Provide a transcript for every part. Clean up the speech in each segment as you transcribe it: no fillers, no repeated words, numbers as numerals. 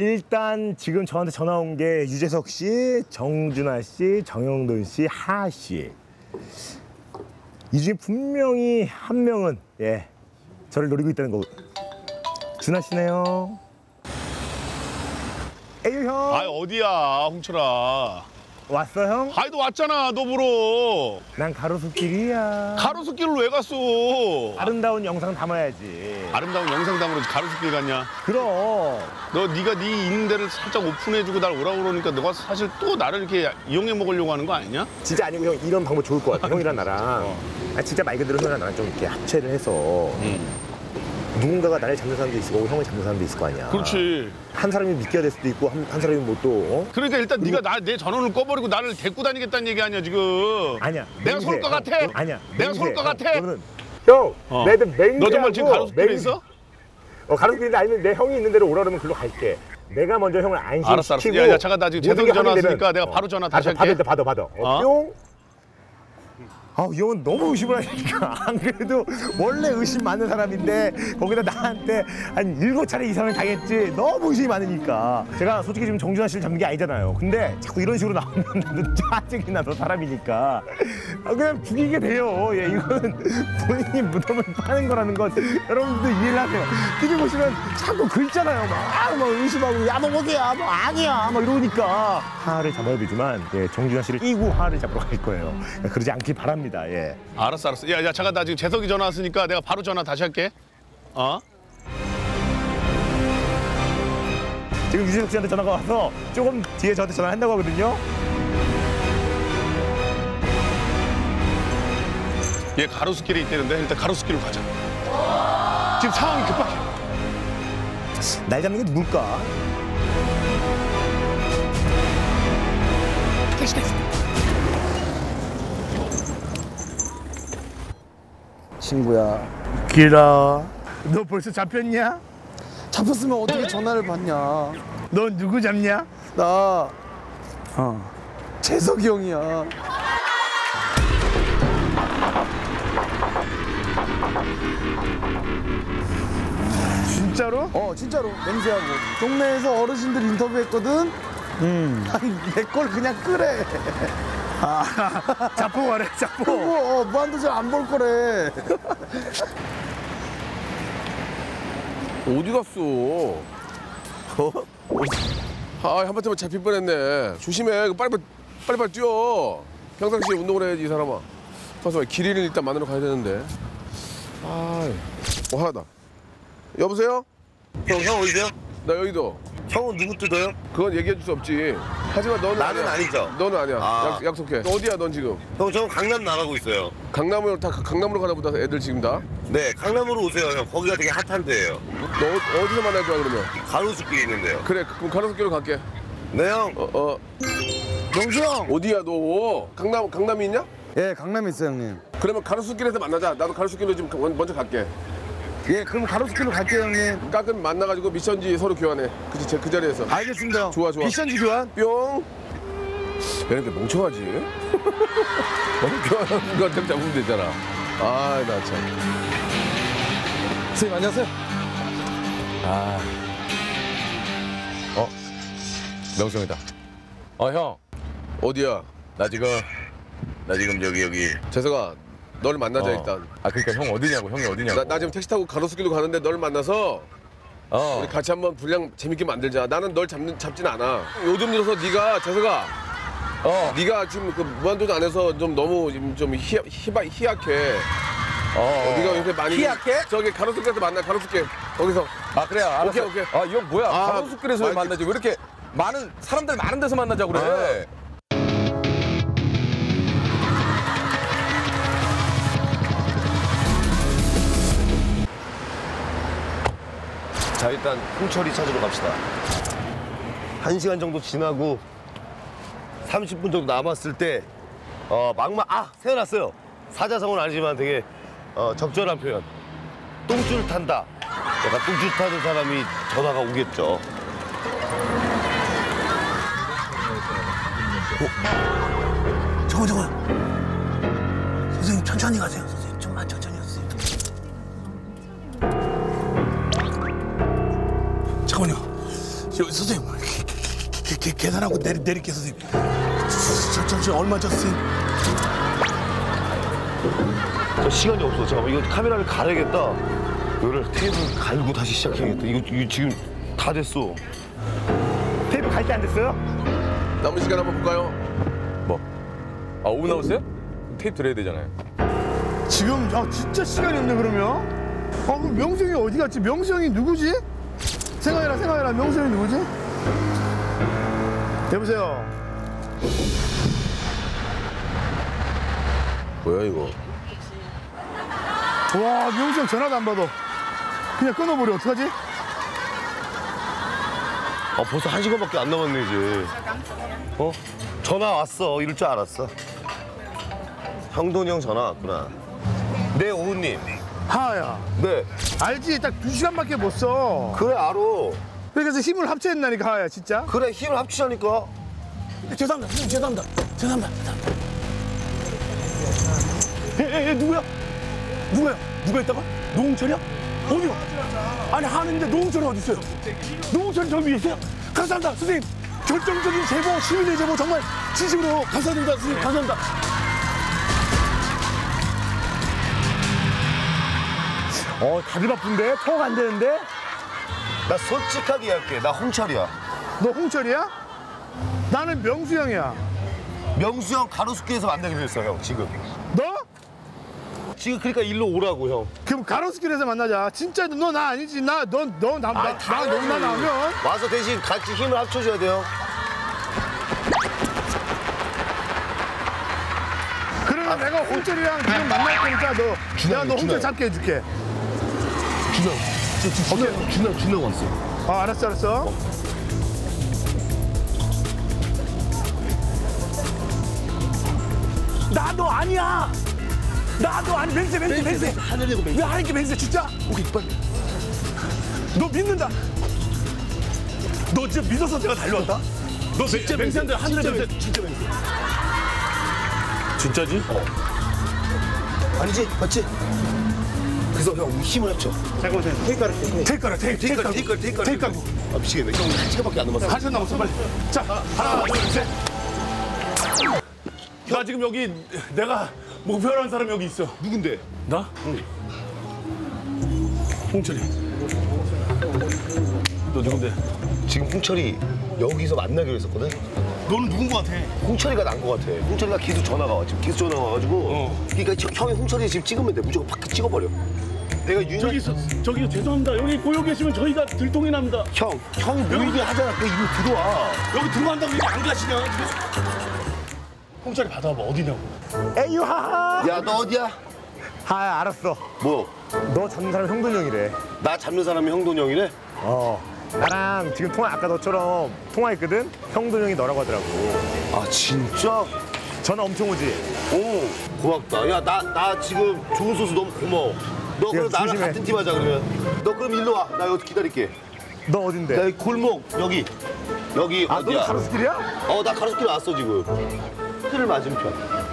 일단 지금 저한테 전화 온 게 유재석 씨, 정준하 씨, 정형돈 씨, 하하 씨. 이 중에 분명히 한 명은 예 저를 노리고 있다는 거. 준하 씨네요. 에휴 형. 아 어디야 홍철아. 왔어 형? 아이 너 왔잖아 너 보러. 난 가로수길이야. 가로수길을 왜 갔어? 아름다운 영상 담아야지. 아름다운 영상 담으러 가로수길 갔냐? 그럼. 너 네가 네 있는 데를 살짝 오픈해주고 날 오라고 그러니까 너가 사실 또 나를 이렇게 이용해 먹으려고 하는 거 아니냐? 진짜 아니고 형 이런 방법 좋을 것 같아. 형이랑 나랑. 아 진짜 말 그대로 형이랑 나랑 좀 이렇게 합체를 해서. 누군가가 나를 잡는 사람도 있을 거고 형을 잡는 사람도 있을 거 아니야. 그렇지. 한 사람이 미끼가 될 수도 있고 한 사람이 뭐 또. 어? 그러니까 일단 네가 나 내 전원을 꺼버리고 나를 데리고 다니겠다는 얘기 아니야 지금. 아니야. 내가 속을 것 같아. 아니야. 내가 속을 것 같아. 형, 내들 맹세. 너 정말 지금 가로수길에 있어? 가로수길인데 아니면 내 형이 있는 데로 오라 그러면 글로 갈게. 내가 먼저 형을 안심시키고. 알았어, 알았어. 야, 잠깐 나 지금 재석이 전화 왔으니까 내가 바로 전화 다시 할게. 받아. 뿅. 아우 이 형은 너무 의심을 하니까 안 그래도 원래 의심 많은 사람인데 거기다 나한테 한 7차례 이상을 당했지. 너무 의심이 많으니까 제가 솔직히 지금 정준하 씨를 잡는 게 아니잖아요. 근데 자꾸 이런 식으로 나오면 나도 짜증이 나서 사람이니까 그냥 죽이게 돼요. 예, 이거는 본인이 무덤을 파는 거라는 건 여러분들 이해를 하세요. TV 보시면 자꾸 긁잖아요. 막 의심하고 야 너 어디야 뭐 아니야 막 이러니까 하하를 잡아야 되지만 예, 정준하 씨를 이고 하하를 잡으러 갈 거예요. 그러지 않길 바랍니다. 예. 알았어. 야, 잠깐 나 지금 재석이 전화 왔으니까 내가 바로 전화 다시 할게. 어? 지금 유재석 씨한테 전화가 와서 조금 뒤에 저한테 전화한다고 하거든요. 얘 가로수길에 있대는데 일단 가로수길로 가자. 지금 상황이 급박해. 날 잡는 게 누굴까? 택시. 친구야 길아 너 벌써 잡혔냐? 잡혔으면 어떻게 전화를 받냐? 넌 누구 잡냐? 나 재석이 형이야. 진짜로? 진짜로 냄새하고 동네에서 어르신들 인터뷰했거든? 아니 내 걸 그냥 끄래. 아, 자포 가래, 자포. 그거 무한도전 안 볼 거래. 어디 갔어? 아, 한 번쯤 잡힐 뻔했네. 조심해, 빨리빨리 뛰어. 평상시에 운동을 해야지 이 사람아. 가서 길이를 일단 만나러 가야 되는데. 아, 화나다. 여보세요? 형 어디세요? 나 여의도. 형은 누구 뜯어요? 그건 얘기해줄 수 없지. 하지만 너는 나는 아니야. 아니죠. 너는 아니야. 아. 약속해. 너 어디야 넌 지금? 형 저는 강남 나가고 있어요. 강남으로 다 강남으로 가나 보다 애들 지금 다? 네 강남으로 오세요 형. 거기가 되게 핫한 데예요. 너 어디서 만날 거야 그러면? 가로수길에 있는데요. 그래 그럼 가로수길로 갈게. 네 형. 명수 형. 어디야 너? 강남이 있냐? 예 강남에 있어요 형님. 그러면 가로수길에서 만나자. 나도 가로수길로 지금 먼저 갈게. 예, 그럼 가로수길로 갈게요, 형님. 가끔 만나가지고 미션지 서로 교환해. 그치, 그 자리에서. 알겠습니다. 좋아. 미션지 교환? 뿅. 왜 이렇게 멍청하지? 교환하는 분한테 잡으면 되잖아. 아, 나 참. 선생님, 안녕하세요. 아. 명성이다. 형. 어디야? 나 지금 여기. 재석아. 널 만나자 일단. 아 그러니까 형 어디냐고 형이 어디냐고. 나 지금 택시 타고 가로수길로 가는데 널 만나서 우리 같이 한번 분량 재밌게 만들자. 나는 널 잡진 않아. 요즘 들어서 네가 재석아, 네가 지금 그 무한도전 안에서 좀 너무 좀 희약해. 네가 요새 많이 희약해? 저기 가로수길에서 만나 가로수길 거기서. 아 그래요. 알았어. 오케이. 아 이 형 뭐야? 가로수길에서 왜 만나지? 왜 이렇게 많은 사람들 많은 데서 만나자고 그래? 자 일단 홍철이 찾으러 갑시다. 1시간 정도 지나고 30분 정도 남았을 때 막말 생각났어요. 사자성어는 아니지만 되게 적절한 표현. 똥줄 탄다. 약간 똥줄 타는 사람이 전화가 오겠죠. 저거 선생님 천천히 가세요. 선생님 좀만 천천히. 선생님 계산하고 내릴게요 선생님. 저 얼마죠 선생님? 저 시간이 없어. 잠깐만 이거 카메라를 갈아야겠다. 이거를 테이프 갈고 다시 시작해야겠다. 이거 지금 다 됐어. 테이프 갈 때 안 됐어요? 남은 시간 한번 볼까요? 뭐? 아 5분 남았어요? 테이프 들어야 되잖아요. 지금 야 진짜 시간이 없네 그러면? 아 그럼 명수 형이 어디 갔지? 명수 형이 누구지? 생각해라 명수 형이 누구지? 여보세요. 뭐야 이거? 와 명수 형 전화도 안 받아. 그냥 끊어버려. 어떡하지? 아 벌써 1시간밖에 안 남았네 이제. 어? 전화 왔어. 이럴 줄 알았어. 형돈이 형 전화 왔구나. 네 오우님. 하하야. 네. 알지? 딱 2시간밖에 못 써. 그래 알아. 그래서 힘을 합쳐야된다니까 하하야 진짜. 그래 힘을 합치자니까. 죄송합니다. 선생님, 죄송합니다. 에 누구야 있다가? 노홍철이야? 어디요? 아니 하는데 노홍철이 어디 있어요? 노홍철이 저 위에 있어요? 감사합니다 선생님. 결정적인 제보, 시민의 제보 정말 진심으로 감사드립니다 선생님. 감사합니다. 다들 바쁜데? 통화가 안 되는데? 나 솔직하게 할게. 나 홍철이야. 너 홍철이야? 나는 명수 형이야. 명수 형 가로수길에서 만나기로 했어, 형, 지금. 너? 지금 그러니까 일로 오라고, 형. 그럼 가로수길에서 만나자. 진짜 너 나 아니지? 나 나오면. 와서 대신 같이 힘을 합쳐줘야 돼요. 그러면 내가 홍철이랑 지금 만날 거니까 너 홍철 잡게 해줄게. 준하 왔어. 아 알았어. 나도 아니야. 나도 아니. 맹세. 하늘이고 맹세. 왜 하늘이고 맹세 진짜? 오케이 빨리. 너 믿는다. 너 진짜 믿어서 내가 달려왔다. 너 진짜 맹세한데 하늘의 맹세. 진짜 맹세. 진짜지? 아니지 맞지? 그래서 형 힘을 합쳐. 잠깐만 테이크 깔고. 아 미치겠네. 형 1시간밖에 안 남았어. 1시간 남았어 빨리. 자 하나 둘 셋. 나 지금 여기 내가 목표로 한 사람이 여기 있어. 누군데? 나? 응. 홍철이. 너 누군데? 지금 홍철이 여기서 만나기로 했었거든? 너는 누군 거 같아? 홍철이가 난 거 같아. 홍철이가 기수 전화가 와. 지금 기수 전화가 와가지고. 그러니까 형이 홍철이 지금 찍으면 돼. 무조건 팍 찍어버려. 내가 윤 저기 죄송합니다. 여기 고여 계시면 저희가 들통이 납니다. 형이 무의미 하잖아. 너 이거 들어와. 여기 들어간다고 이거 안 가시냐? 홍철이 받아봐. 어디냐고. 에휴 하하. 야 너 어디야? 하야 알았어. 뭐? 너 잡는 사람이 형돈 형이래. 나 잡는 사람이 형돈 형이래? 나랑 지금 통화 아까 너처럼 통화했거든? 형돈 형이 너라고 하더라고. 아 진짜? 전화 엄청 오지? 오 고맙다. 야 나 지금 좋은 소스 너무 고마워. 너 그럼 나랑 조심해. 같은 팀 하자 그러면. 너 그럼 일로 와. 나 여기 기다릴게. 너 어딘데? 나 여기 골목 여기 아, 어디야? 너 가로수길이야? 나 가로수길 왔어 지금. 틀을 맞은 편.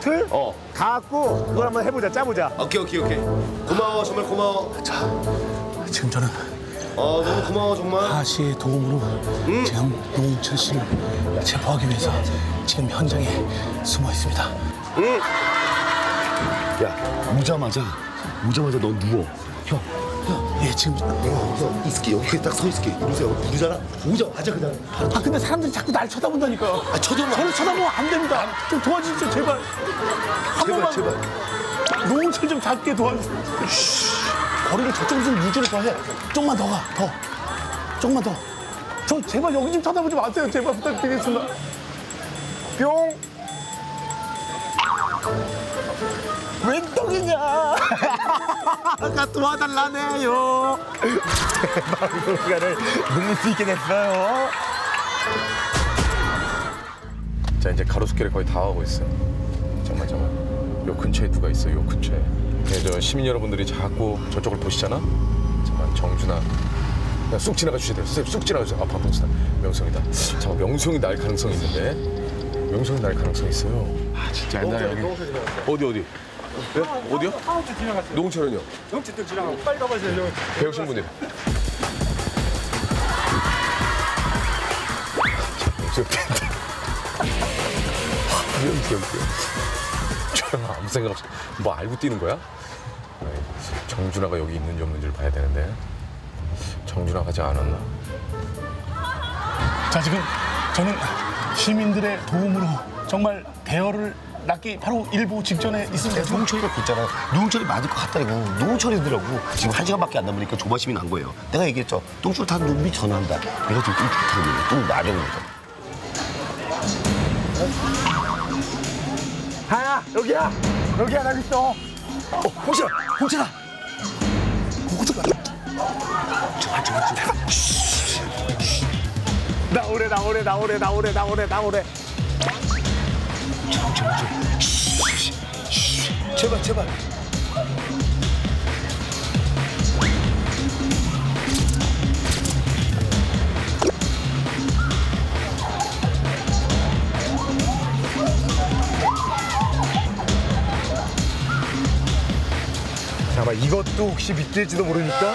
틀? 가갖고 그걸 한번 해보자 짜보자. 오케이. 고마워 정말 고마워. 자 지금 저는. 너무 고마워 정말. 하하씨의 도움으로 지금 노홍철 씨를 체포하기 위해서 지금 현장에 숨어 있습니다. 야 오자마자 너 누워. 형. 예 지금. 형 있을게. 여기 딱 서 있을게. 누르세요. 부르잖아. 오자마자 그냥. 아 근데 사람들이 자꾸 날 쳐다본다니까. 아 저를 쳐다보면 안 됩니다. 좀 도와주십시오 제발. 한 번만. 제발. 노홍철 좀 작게 도와주세요. 거리를 저쪽으로 좀 유지를 더 해. 조금만 더 가. 조금만 더. 저 제발 여기 좀 쳐다보지 마세요. 제발 부탁드리겠습니다. 뿅. 웬 떡이냐. 아까 도와달라네요. 마음속가를 누릴 수 있게 됐어요. 자 이제 가로수길에 거의 다 와고 있어. 정말. 요 근처에 누가 있어. 요 근처에. 네, 저 시민 여러분들이 자꾸 저쪽을 보시잖아? 잠깐만, 정준하. 그냥 쑥 지나가주셔야 돼요. 선생님, 쑥 지나가주세요. 아, 방탄치다. 명성이다. 잠깐만, 명성이 날 가능성이 있는데? 명성이 날 가능성이 있어요. 아, 진짜 옛날에 여기. 어디? 네? 어디요? 아홉째 지나갔어요. 노홍철은요? 영채 또 지나가고. 빨리 가봐주세요. 배우신 분이요. 귀엽겠다. 귀여워. 저는 아무 생각 없이 뭐 알고 뛰는 거야? 정준하가 여기 있는지 없는지를 봐야 되는데 정준하 가지 않았나? 자, 지금 저는 시민들의 도움으로 정말 대열을 낫기 바로 일보 직전에 있습니다. 노홍철이가 그랬잖아. 노홍철이 맞을 것 같다고. 노홍철이더라고. 지금 한 시간밖에 안 남으니까 조바심이 난 거예요. 내가 얘기했죠. 똥줄 탄 놈이 전화한다. 내가 지금 똥줄 타는 놈이 똥 나려는 거잖아. 하야, 여기야. 여기야, 나 있어. 홍철아, 홍철아. 나오래. 제발. 잠깐만, 이것도 혹시 믿길지도 모르니까.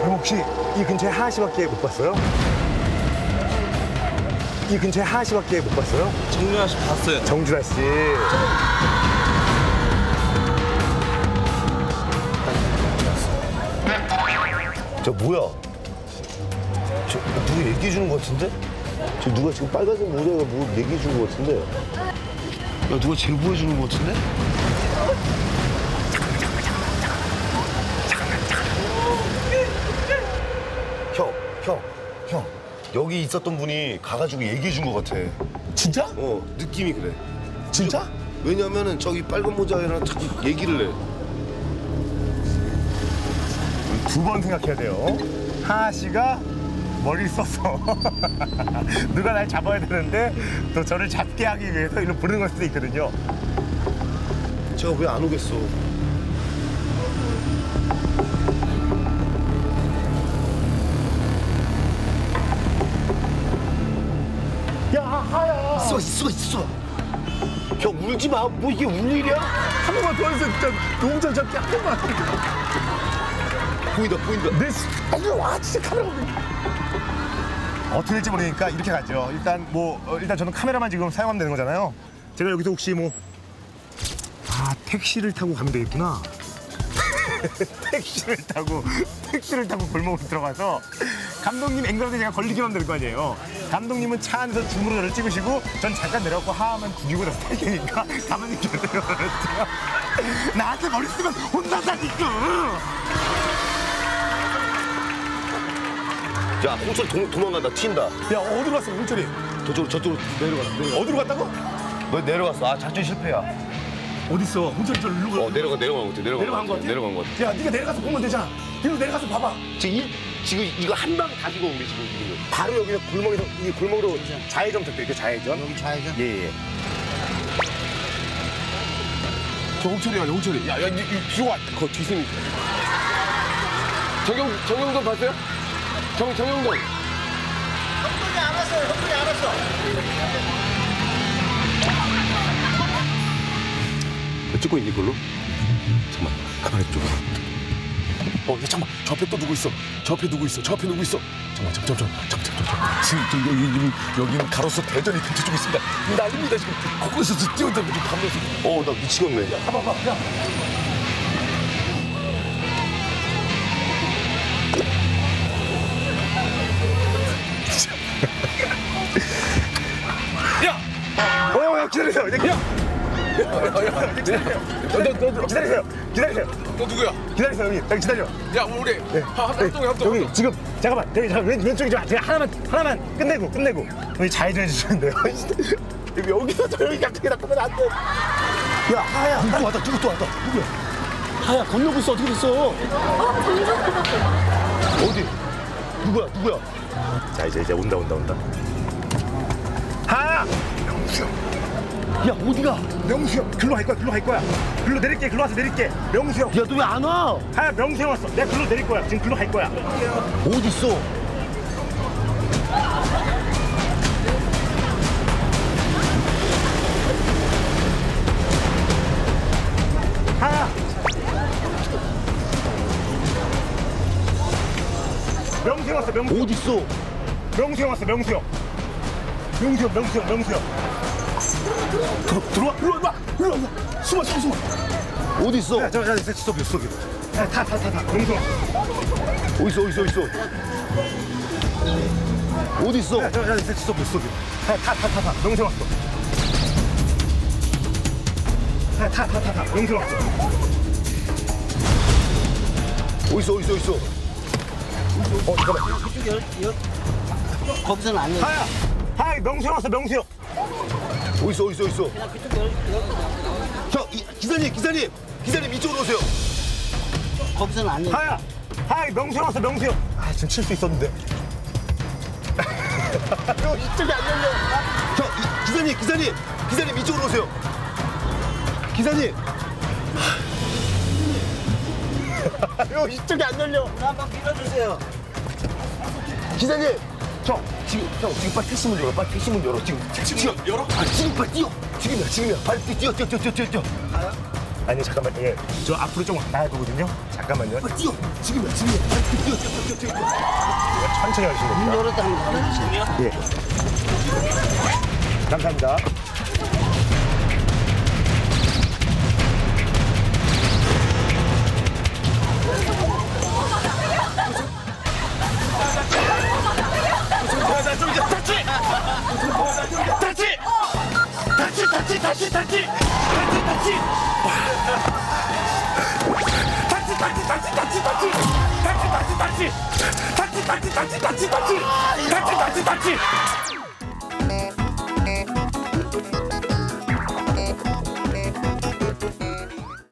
그럼 혹시 이 근처에 하하 씨밖에 못 봤어요? 정준하 씨 봤어요. 정준하 씨. 저 뭐야? 저 누구 얘기해 주는 것 같은데? 저 누가 지금 빨간색 모자가 뭐 얘기해 주는 것 같은데? 야, 누가 제보해 주는 것 같은데? 형. 여기 있었던 분이 가가지고 얘기해 준 것 같아. 진짜? 어, 느낌이 그래. 진짜? 왜냐면은 저기 빨간 모자애랑 자꾸 얘기를 해. 두 번 생각해야 돼요. 하하 씨가 머리를 썼어. 누가 날 잡아야 되는데 또 저를 잡게 하기 위해서 이리로 부르는 걸 수도 있거든요. 제가 왜 안 오겠어? 있어. 형, 울지 마. 뭐 이게 울 일이야? 한 번만 더 해서 진짜 농장 잡기 한 번만. 보인다. 내 빨리 와, 진짜 카메라 어떻게 될지 모르니까 이렇게 가죠. 일단 저는 카메라만 지금 사용하면 되는 거잖아요. 제가 여기서 혹시 뭐 택시를 타고 가면 되겠구나. 택시를 타고 골목으로 들어가서. 감독님 앵글한테 제가 걸리기만 될 거 아니에요. 감독님은 차 안에서 줌으로 저를 찍으시고 전 잠깐 내려갖고 하하만 구기고 나서 탈 테니까 가만히 계세요. 나한테 머리 쓰면 혼난다니까. 야, 홍철 도망간다. 튄다. 야, 어디로 갔어, 홍철이? 저쪽으로 내려갔어. 어디로 갔다고? 너 내려갔어. 아, 작전 실패야. 어딨어? 홍철이 저 일로 가. 내려간 거 같아. 야, 네가 내려가서 보면 되잖아. 뒤로 내려가서 봐봐. 지금 이거 한 방에 다 죽어, 우리 지금. 바로 여기서 골목에서, 이 골목으로 좌회전 부탁드릴게요, 좌회전. 여기 좌회전? 예. 저 홍철이야. 야, 이거 왔다. 거 뒤승이. 정형돈 봤어요? 정형돈. 형돈이 안 왔어. 찍고 있니, 그걸로? 잠깐만, 가만히 좀. 야, 잠깐만. 저 앞에 누구 있어. 잠깐만. 지금 여기는 가로수 대전이 근처 쪽에 있습니다. 난립니다, 지금. 거기서 뛰어다니고 지금 밤에서. 나 미치겠네. 야, 봐봐. 야. 야! 기다리세요. 너 누구야? 기다리세요, 형님. 여기 기다려. 야, 우리 합동. 형님, 지금 잠깐만. 왼쪽이 좀 제가 하나만 끝내고. 우리 좌회전 해주시는데요. 여기서 저 여기 갑자기 나가면 안 돼. 야, 하야. 누구 왔다. 누구야? 하야, 건너고 있어. 어떻게 됐어? 어디? 누구야? 자, 이제 온다. 하야. 야, 어디가? 명수 형, 글로 갈 거야. 글로 와서 내릴게. 명수 형. 야, 너 왜 안 와? 하야, 명수 형 왔어. 내가 글로 내릴 거야. 지금 글로 갈 거야. 어디 있어? 하야. 명수 명수 형 왔어, 명수. 어딨어? 명수 형 왔어, 명수 형. 명수 형, 명수 형, 명수 형. 들어와. 숨어. 어딨어? 야, 저, 스톱이요. 야, 타. 명수 형. 어딨어. 어딨어? 야, 저, 스톱이요. 타. 명수 형 왔어. 타. 명수 형 왔어. 어딨어. 잠깐만. 거기서는 안 해. 하야, 명수 왔어, 명수. 어딨어. 형, 기사님 이쪽으로 오세요. 거기서는 안 해. 하야, 명수 왔어, 명수. 아, 지금 칠 수 있었는데. 형, 이쪽이 안 열려. 형, 기사님 이쪽으로 오세요. 기사님. 요 이쪽이 안 열려. 나 막 밀어주세요. 기사님, 형 지금 빨리 택시 문 열어. 지금 택시 문 열어? 아, 지금 빨리 뛰어. 지금이야. 빨리 뛰어. 가요? 아니 잠깐만, 예. 저 앞으로 좀 나가야 되거든요. 잠깐만요. 빨리 뛰어. 지금이야. 빨리 뛰어. 천천히 하시면 됩니다. 문 열었다는 거 지금요? 예. 감사합니다. 다치.